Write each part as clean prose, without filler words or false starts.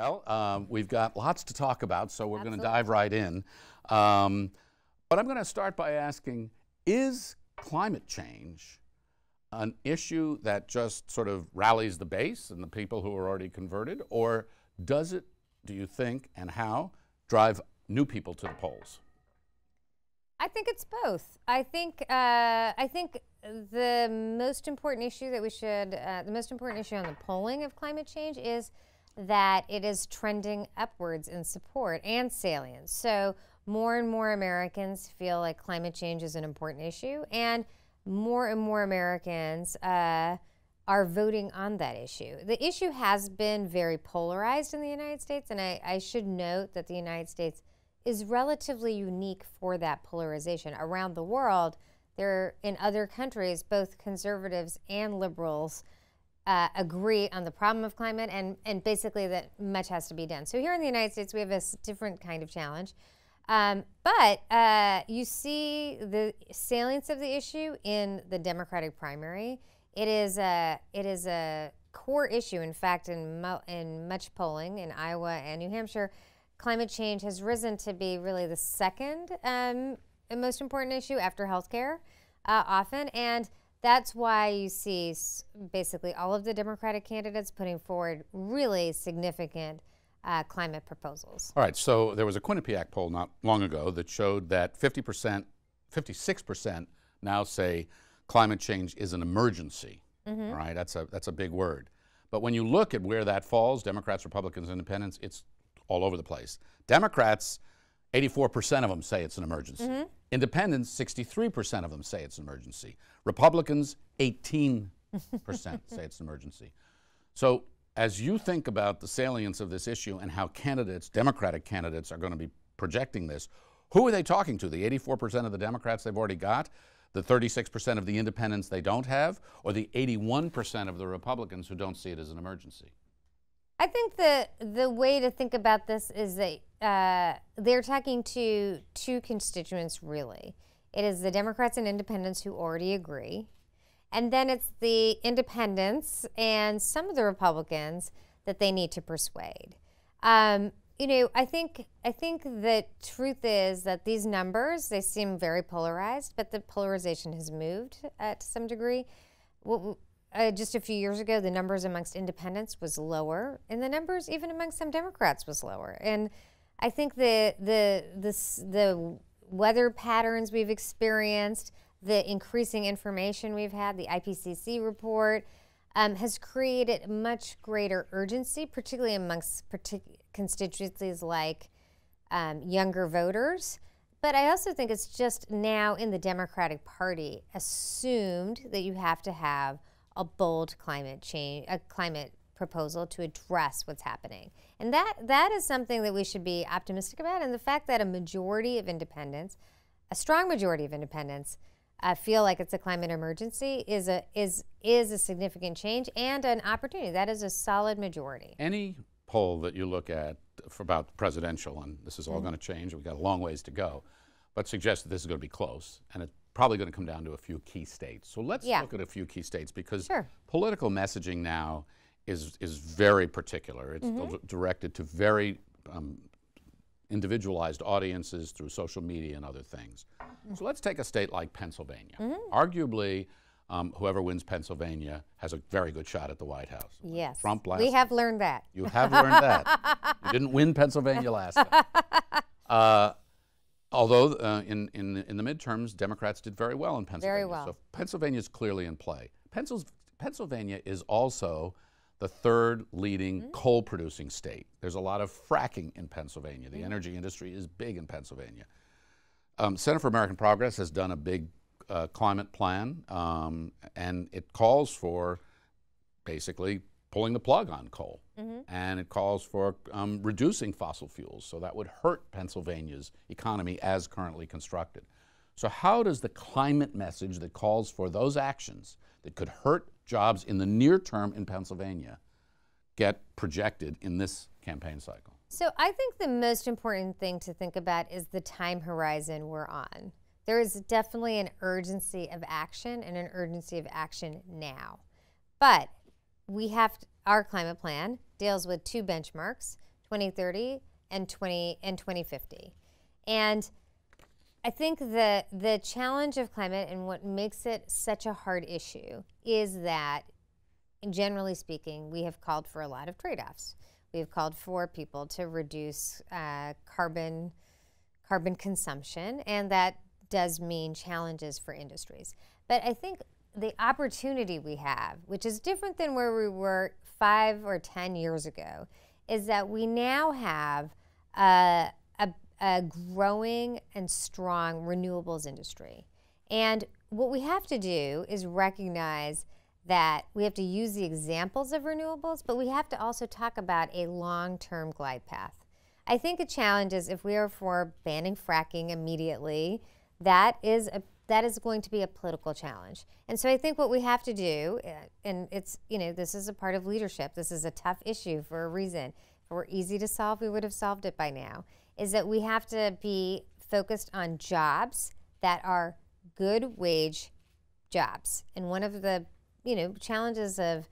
Well, we've got lots to talk about, so we're going to dive right in. But I'm going to start by asking, is climate change an issue that just sort of rallies the base and the people who are already converted, or does it, do you think, and how, drive new people to the polls? I think it's both. I think the most important issue that we should, the most important issue on the polling of climate change is that it is trending upwards in support and salience. So more and more Americans feel like climate change is an important issue, and more Americans are voting on that issue. The issue has been very polarized in the United States, and I should note that the United States is relatively unique for that polarization. Around the world, there in other countries, both conservatives and liberals agree on the problem of climate, and basically that much has to be done. So here in the United States, we have a different kind of challenge. But you see the salience of the issue in the Democratic primary. It is a core issue. In fact, in much polling in Iowa and New Hampshire, climate change has risen to be really the second most important issue after healthcare, often, and that's why you see basically all of the Democratic candidates putting forward really significant climate proposals. All right, so there was a Quinnipiac poll not long ago that showed that 56% now say climate change is an emergency. Mm-hmm. All right, that's a big word. But when you look at where that falls, Democrats, Republicans, Independents, it's all over the place. Democrats, 84% of them say it's an emergency. Mm-hmm. Independents, 63% of them say it's an emergency. Republicans, 18% say it's an emergency. So as you think about the salience of this issue and how candidates, Democratic candidates, are going to be projecting this, who are they talking to? The 84% of the Democrats they've already got, the 36% of the Independents they don't have, or the 81% of the Republicans who don't see it as an emergency? I think the way to think about this is that they're talking to two constituents, really. It is the Democrats and Independents who already agree, and then it's the Independents and some of the Republicans that they need to persuade. You know, I think the truth is that these numbers, they seem very polarized, but the polarization has moved to some degree. Just a few years ago, the numbers amongst Independents was lower, and the numbers even amongst some Democrats was lower. And I think the weather patterns we've experienced, the increasing information we've had, the IPCC report, has created much greater urgency, particularly amongst constituencies like younger voters. But I also think it's just now in the Democratic Party assumed that you have to have a bold climate change, a climate proposal to address what's happening. And that is something that we should be optimistic about. And the fact that a majority of Independents, a strong majority of Independents, feel like it's a climate emergency is a significant change and an opportunity. That is a solid majority. Any poll that you look at for about presidential, and this is all going to change, we've got a long ways to go, but suggests that this is going to be close, and it's probably going to come down to a few key states. So let's look at a few key states, because political messaging now is very particular. It's directed to very individualized audiences through social media and other things. So let's take a state like Pennsylvania. Arguably, whoever wins Pennsylvania has a very good shot at the White House. Yes, Trump last we have learned that. You have learned that. You didn't win Pennsylvania last time. Although in the midterms, Democrats did very well in Pennsylvania. Very well. So Pennsylvania is clearly in play. Pennsylvania is also the third leading coal-producing state. There's a lot of fracking in Pennsylvania. The energy industry is big in Pennsylvania. Center for American Progress has done a big climate plan, and it calls for basically pulling the plug on coal, and it calls for reducing fossil fuels, so that would hurt Pennsylvania's economy as currently constructed. So how does the climate message that calls for those actions that could hurt jobs in the near term in Pennsylvania get projected in this campaign cycle? So I think the most important thing to think about is the time horizon we're on. There is definitely an urgency of action, and an urgency of action now. But we have, our climate plan deals with two benchmarks, 2030, and 2050. And I think the challenge of climate and what makes it such a hard issue is that, generally speaking, we have called for a lot of trade-offs. We have called for people to reduce carbon consumption, and that does mean challenges for industries. But I think the opportunity we have, which is different than where we were 5 or 10 years ago, is that we now have a growing and strong renewables industry. And what we have to do is recognize that we have to use the examples of renewables, but we have to also talk about a long-term glide path. I think a challenge is if we are for banning fracking immediately, that is going to be a political challenge. And so I think what we have to do, and it's, you know, this is a part of leadership, this is a tough issue for a reason. If it were easy to solve, we would have solved it by now, is that we have to be focused on jobs that are good wage jobs. And one of the challenges of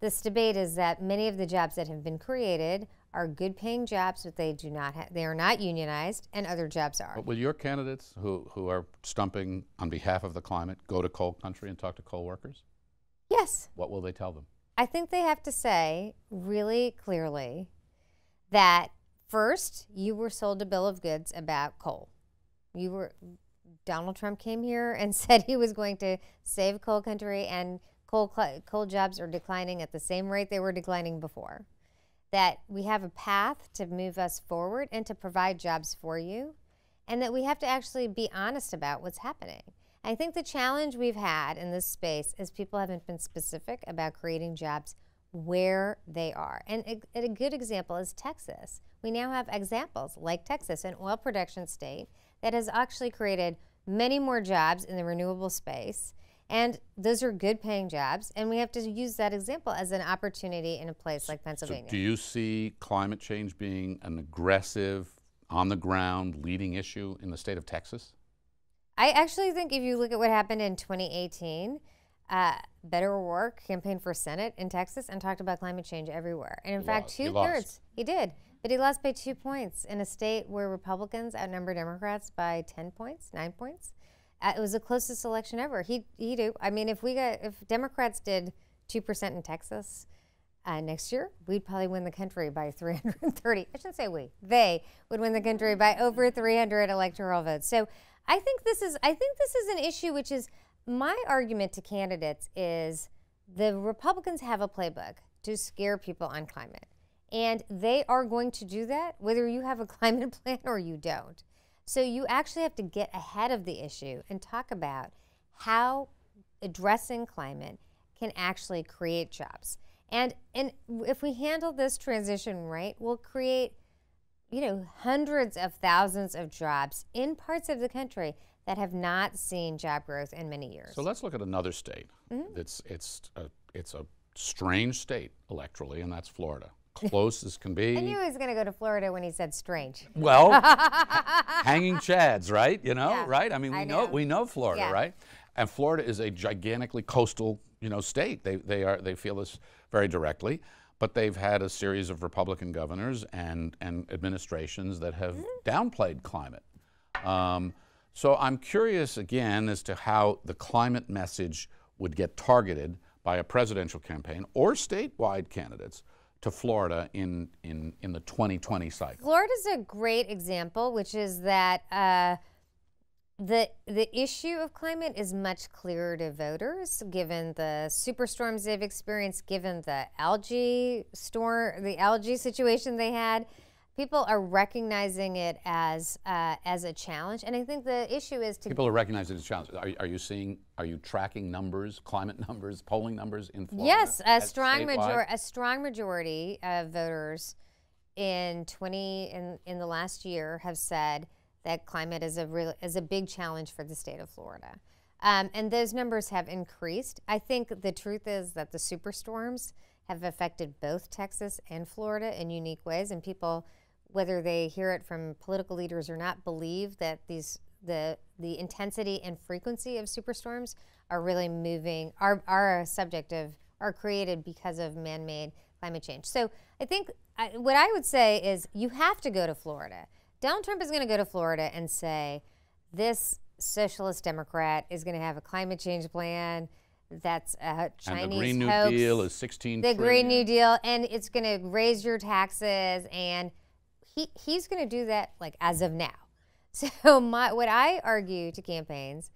this debate is that many of the jobs that have been created are good-paying jobs, but they do not they are not unionized, and other jobs are. But will your candidates who are stumping on behalf of the climate go to coal country and talk to coal workers? Yes. What will they tell them? I think they have to say really clearly that first, you were sold a bill of goods about coal. You were. Donald Trump came here and said he was going to save coal country, and coal jobs are declining at the same rate they were declining before. That we have a path to move us forward and to provide jobs for you, and that we have to actually be honest about what's happening. I think the challenge we've had in this space is people haven't been specific about creating jobs where they are. And a good example is Texas. We now have examples like Texas, an oil production state, that has actually created many more jobs in the renewable space, and those are good paying jobs, and we have to use that example as an opportunity in a place like Pennsylvania. So do you see climate change being an aggressive, on the ground, leading issue in the state of Texas? I actually think if you look at what happened in 2018, Better O'Rourke campaigned for Senate in Texas and talked about climate change everywhere. And in fact, two-thirds, he did. But he lost by 2 points in a state where Republicans outnumber Democrats by 10 points, 9 points. It was the closest election ever. I mean, if Democrats did 2% in Texas next year, we'd probably win the country by 330. I shouldn't say we. They would win the country by over 300 electoral votes. So I think this is an issue which is my argument to candidates is the Republicans have a playbook to scare people on climate. And they are going to do that whether you have a climate plan or you don't. So you actually have to get ahead of the issue and talk about how addressing climate can actually create jobs. And if we handle this transition right, we'll create, you know, hundreds of thousands of jobs in parts of the country that have not seen job growth in many years. So let's look at another state. Mm-hmm. It's a strange state electorally, and that's Florida. Close as can be. I knew he was going to go to Florida when he said strange. Well, hanging chads, right? You know, yeah, right? I mean, we know Florida, yeah, right? And Florida is a gigantically coastal, you know, state. They feel this very directly, but they've had a series of Republican governors and administrations that have downplayed climate. So I'm curious again as to how the climate message would get targeted by a presidential campaign or statewide candidates to Florida in the 2020 cycle. Florida's a great example, which is that the issue of climate is much clearer to voters, given the superstorms they've experienced, given the algae situation they had. People are recognizing it as a challenge, and I think the issue is to people are recognizing it as a challenge. Are you tracking numbers, climate numbers, polling numbers in Florida? Yes, a strong majority of voters in the last year have said that climate is a big challenge for the state of Florida, and those numbers have increased. I think the truth is that the superstorms have affected both Texas and Florida in unique ways, and people, whether they hear it from political leaders or not, believe that the intensity and frequency of superstorms are really moving, are created because of man-made climate change. So I think What I would say is you have to go to Florida. Donald Trump is going to go to Florida and say, this socialist Democrat is going to have a climate change plan that's a Chinese hoax. And the Green New Deal is 16 trillion. The Green New Deal, and it's going to raise your taxes, and he's going to do that like as of now. So what I argue to campaigns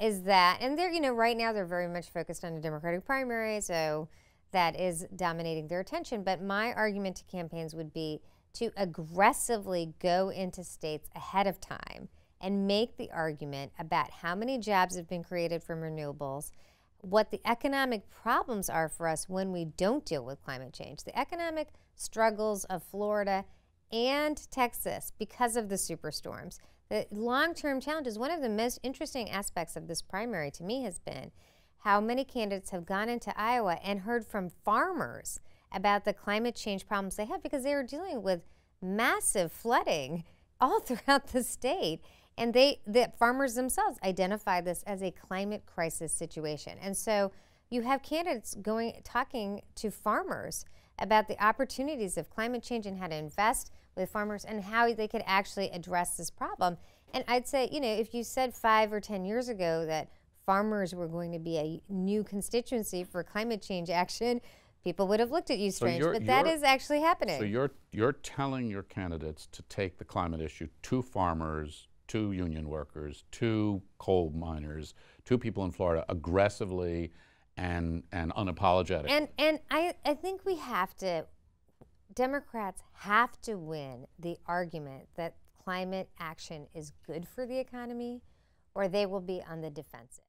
is that, and they're, you know, right now they're very much focused on the Democratic primary, so that is dominating their attention. But my argument to campaigns would be to aggressively go into states ahead of time and make the argument about how many jobs have been created from renewables, what the economic problems are for us when we don't deal with climate change, the economic struggles of Florida and Texas because of the superstorms. The long-term challenges, one of the most interesting aspects of this primary to me has been how many candidates have gone into Iowa and heard from farmers about the climate change problems they have, because they are dealing with massive flooding all throughout the state. And the farmers themselves identify this as a climate crisis situation. And so you have candidates talking to farmers about the opportunities of climate change and how to invest with farmers and how they could actually address this problem. And I'd say, you know, if you said 5 or 10 years ago that farmers were going to be a new constituency for climate change action, people would have looked at you strange, but that is actually happening. So you're telling your candidates to take the climate issue to farmers, to union workers, to coal miners, to people in Florida aggressively and unapologetically. And I think we have to, Democrats have to win the argument that climate action is good for the economy, or they will be on the defensive.